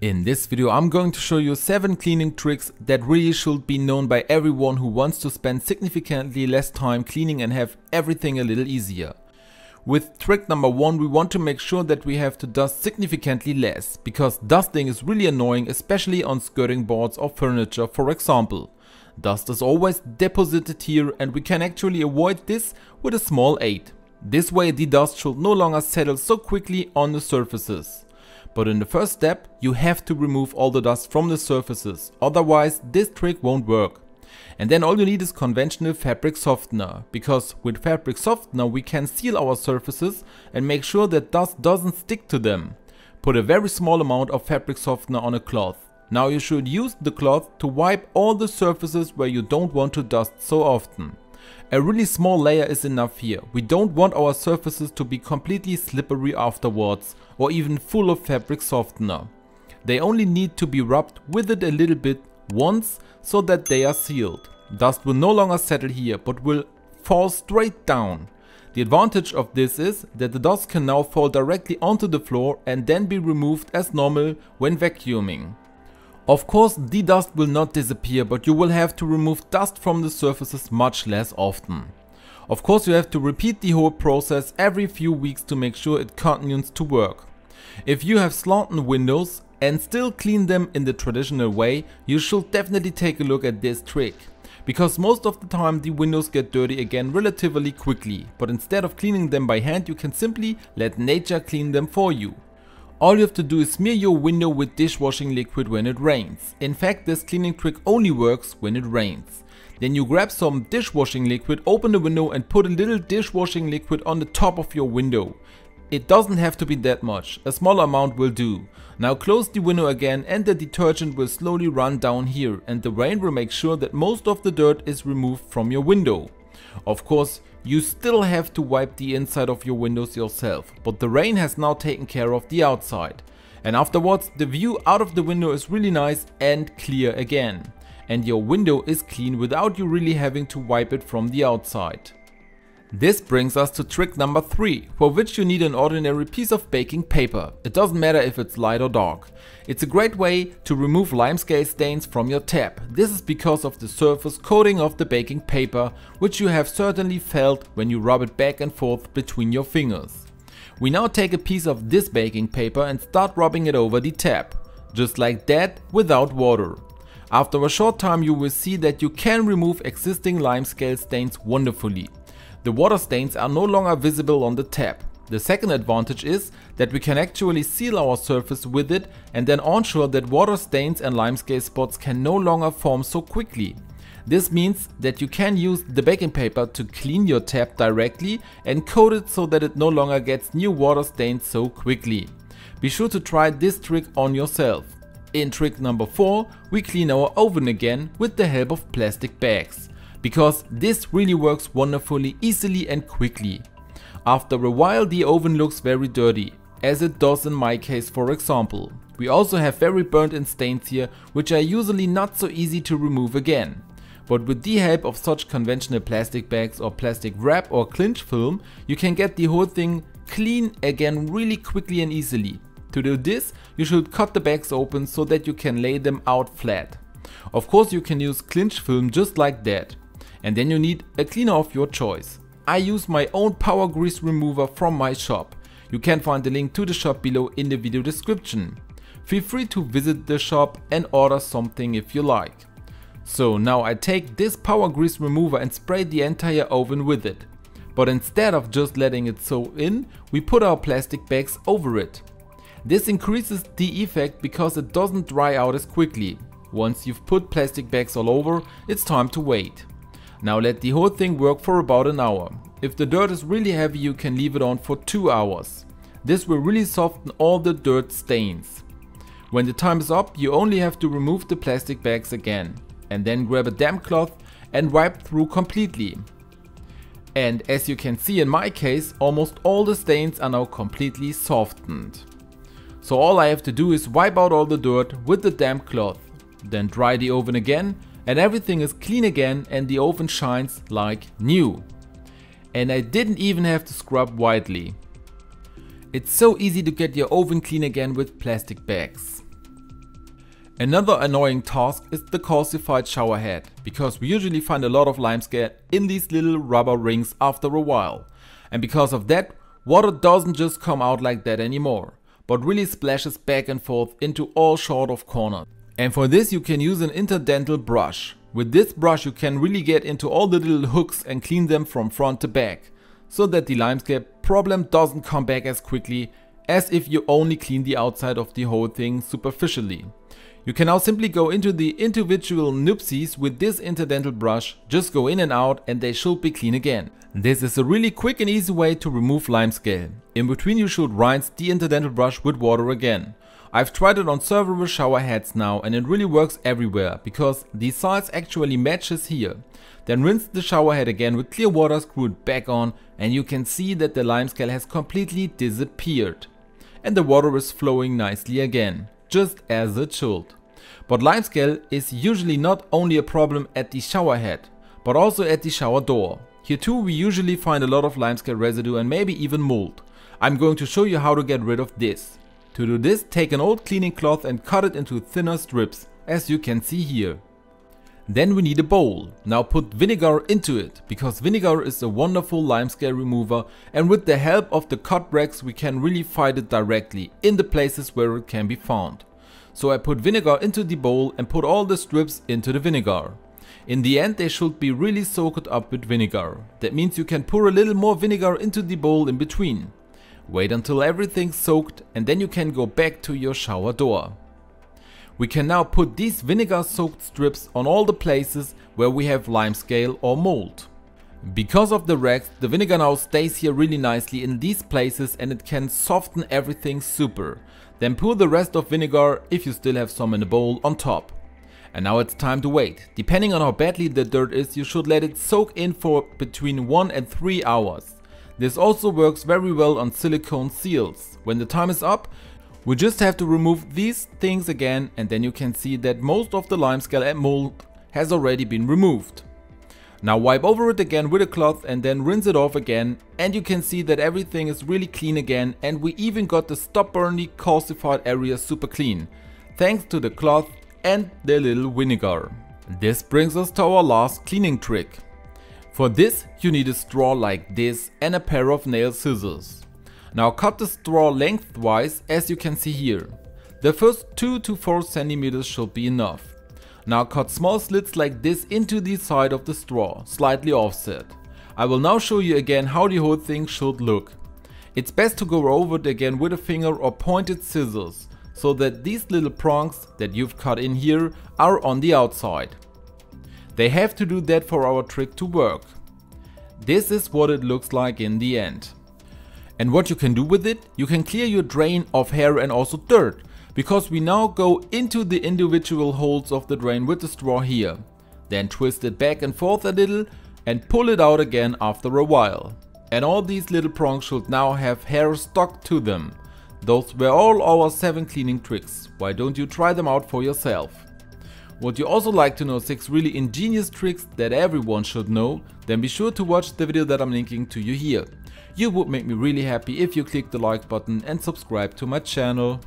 In this video I'm going to show you 7 cleaning tricks that really should be known by everyone who wants to spend significantly less time cleaning and have everything a little easier. With trick number 1 we want to make sure that we have to dust significantly less, because dusting is really annoying, especially on skirting boards or furniture for example. Dust is always deposited here and we can actually avoid this with a small aid. This way the dust should no longer settle so quickly on the surfaces. But in the first step, you have to remove all the dust from the surfaces, otherwise this trick won't work. And then all you need is conventional fabric softener, because with fabric softener we can seal our surfaces and make sure that dust doesn't stick to them. Put a very small amount of fabric softener on a cloth. Now you should use the cloth to wipe all the surfaces where you don't want to dust so often. A really small layer is enough here. We don't want our surfaces to be completely slippery afterwards or even full of fabric softener. They only need to be rubbed with it a little bit once so that they are sealed. Dust will no longer settle here but will fall straight down. The advantage of this is that the dust can now fall directly onto the floor and then be removed as normal when vacuuming. Of course, the dust will not disappear, but you will have to remove dust from the surfaces much less often. Of course, you have to repeat the whole process every few weeks to make sure it continues to work. If you have slanted windows and still clean them in the traditional way, you should definitely take a look at this trick. Because most of the time the windows get dirty again relatively quickly, but instead of cleaning them by hand, you can simply let nature clean them for you. All you have to do is smear your window with dishwashing liquid when it rains. In fact, this cleaning trick only works when it rains. Then you grab some dishwashing liquid, open the window and put a little dishwashing liquid on the top of your window. It doesn't have to be that much, a small amount will do. Now close the window again and the detergent will slowly run down here and the rain will make sure that most of the dirt is removed from your window. Of course, you still have to wipe the inside of your windows yourself, but the rain has now taken care of the outside. And afterwards, the view out of the window is really nice and clear again. And your window is clean without you really having to wipe it from the outside. This brings us to trick number 3, for which you need an ordinary piece of baking paper. It doesn't matter if it's light or dark. It's a great way to remove limescale stains from your tap. This is because of the surface coating of the baking paper, which you have certainly felt when you rub it back and forth between your fingers. We now take a piece of this baking paper and start rubbing it over the tap, just like that, without water. After a short time you will see that you can remove existing limescale stains wonderfully. The water stains are no longer visible on the tap. The second advantage is that we can actually seal our surface with it and then ensure that water stains and limescale spots can no longer form so quickly. This means that you can use the baking paper to clean your tap directly and coat it so that it no longer gets new water stains so quickly. Be sure to try this trick on yourself. In trick number 4, we clean our oven again with the help of plastic bags, because this really works wonderfully, easily and quickly. After a while the oven looks very dirty, as it does in my case for example. We also have very burnt in stains here, which are usually not so easy to remove again. But with the help of such conventional plastic bags or plastic wrap or clinch film, you can get the whole thing clean again really quickly and easily. To do this, you should cut the bags open so that you can lay them out flat. Of course you can use clinch film just like that. And then you need a cleaner of your choice. I use my own power grease remover from my shop. You can find the link to the shop below in the video description. Feel free to visit the shop and order something if you like. So now I take this power grease remover and spray the entire oven with it. But instead of just letting it soak in, we put our plastic bags over it. This increases the effect because it doesn't dry out as quickly. Once you've put plastic bags all over, it's time to wait. Now let the whole thing work for about an hour. If the dirt is really heavy you can leave it on for 2 hours. This will really soften all the dirt stains. When the time is up you only have to remove the plastic bags again and then grab a damp cloth and wipe through completely. And as you can see in my case, almost all the stains are now completely softened. So all I have to do is wipe out all the dirt with the damp cloth, then dry the oven again. And everything is clean again and the oven shines like new. And I didn't even have to scrub widely. It's so easy to get your oven clean again with plastic bags. Another annoying task is the calcified shower head, because we usually find a lot of limescale in these little rubber rings after a while. And because of that, water doesn't just come out like that anymore, but really splashes back and forth into all sort of corners. And for this you can use an interdental brush. With this brush you can really get into all the little hooks and clean them from front to back, so that the limescale problem doesn't come back as quickly as if you only clean the outside of the whole thing superficially. You can now simply go into the individual nupsies with this interdental brush, just go in and out and they should be clean again. This is a really quick and easy way to remove limescale. In between you should rinse the interdental brush with water again. I've tried it on several shower heads now and it really works everywhere, because the size actually matches here. Then rinse the shower head again with clear water, screw it back on, and you can see that the limescale has completely disappeared. And the water is flowing nicely again, just as it should. But limescale is usually not only a problem at the shower head, but also at the shower door. Here too we usually find a lot of limescale residue and maybe even mold. I'm going to show you how to get rid of this. To do this, take an old cleaning cloth and cut it into thinner strips, as you can see here. Then we need a bowl. Now put vinegar into it, because vinegar is a wonderful limescale remover, and with the help of the cut racks we can really fight it directly in the places where it can be found. So I put vinegar into the bowl and put all the strips into the vinegar. In the end they should be really soaked up with vinegar. That means you can pour a little more vinegar into the bowl in between. Wait until everything's soaked and then you can go back to your shower door. We can now put these vinegar soaked strips on all the places where we have limescale or mold. Because of the racks, the vinegar now stays here really nicely in these places and it can soften everything super. Then pour the rest of vinegar, if you still have some in the bowl, on top. And now it's time to wait. Depending on how badly the dirt is, you should let it soak in for between 1 and 3 hours. This also works very well on silicone seals. When the time is up, we just have to remove these things again and then you can see that most of the limescale and mold has already been removed. Now wipe over it again with a cloth and then rinse it off again, and you can see that everything is really clean again, and we even got the stubbornly calcified area super clean, thanks to the cloth and the little vinegar. This brings us to our last cleaning trick. For this you need a straw like this and a pair of nail scissors. Now cut the straw lengthwise, as you can see here. The first 2 to 4 centimeters should be enough. Now cut small slits like this into the side of the straw, slightly offset. I will now show you again how the whole thing should look. It's best to go over it again with a finger or pointed scissors, so that these little prongs that you've cut in here are on the outside. They have to do that for our trick to work. This is what it looks like in the end. And what you can do with it, you can clear your drain of hair and also dirt, because we now go into the individual holes of the drain with the straw here. Then twist it back and forth a little and pull it out again after a while. And all these little prongs should now have hair stuck to them. Those were all our 7 cleaning tricks. Why don't you try them out for yourself? Would you also like to know 6 really ingenious tricks that everyone should know? Then be sure to watch the video that I'm linking to you here. You would make me really happy if you click the like button and subscribe to my channel.